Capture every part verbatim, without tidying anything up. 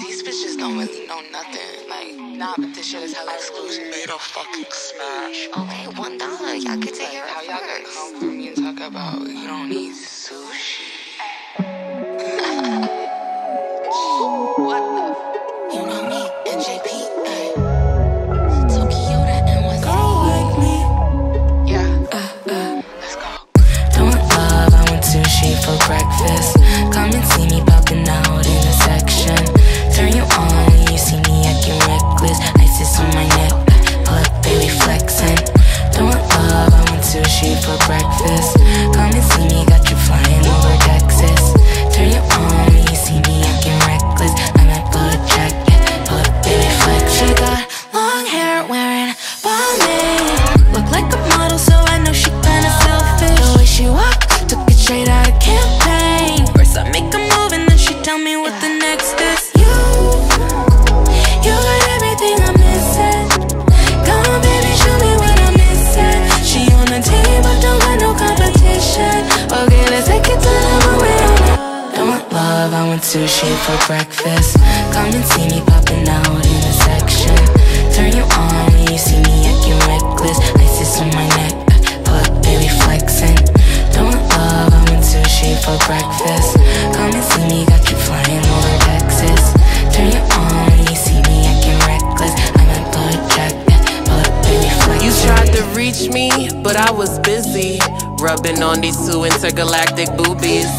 These bitches don't really know nothing. Like, nah, but this shit is hella exclusion. Made a fucking smash. Okay, one dollar. Y'all get to hear it. How y'all gonna come for me and talk about you don't need sushi? What the? You know me, N J P. Tokyo to N Y C. Go like me. Yeah. Uh, uh. Let's go. Don't love. I want sushi for breakfast. Come and see me popping out in the section. Turn you on when you see me acting reckless. Isis on my neck, pull up, baby flexing. Don't love, I want sushi for breakfast. Come and see me, got you flying over Texas. Turn you on when you see me acting reckless. I'm at blood check, yeah, pull up, baby flex. She got long hair wearing bonnet. Look like a model, so I know she kinda selfish. The way she walk, took it straight out of campaign. First I make a move and then she tell me what the next is. I want sushi for breakfast. Come and see me popping out in the section. Turn you on when you see me acting reckless. Isis on my neck, pull up, baby flexing. Don't love, I want sushi for breakfast. Come and see me, got you flying over Texas. Turn you on when you see me acting reckless. I'm at blood check, pull up, baby flexing. You tried to reach me, but I was busy rubbing on these two intergalactic boobies.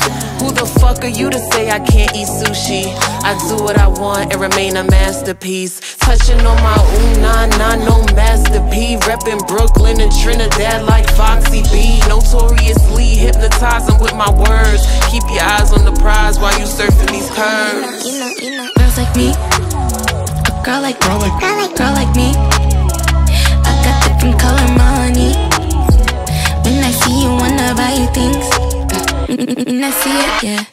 Who the fuck are you to say I can't eat sushi? I do what I want and remain a masterpiece. Touching on my ooh, nah, nah, no Master P. Reppin' Brooklyn and Trinidad like Foxy B. Notoriously hypnotizing with my words. Keep your eyes on the prize while you surfing these curves. Girls like me, a girl like me, girl like me. I got different color money. When I see you, wanna buy you things. And I see it, yeah.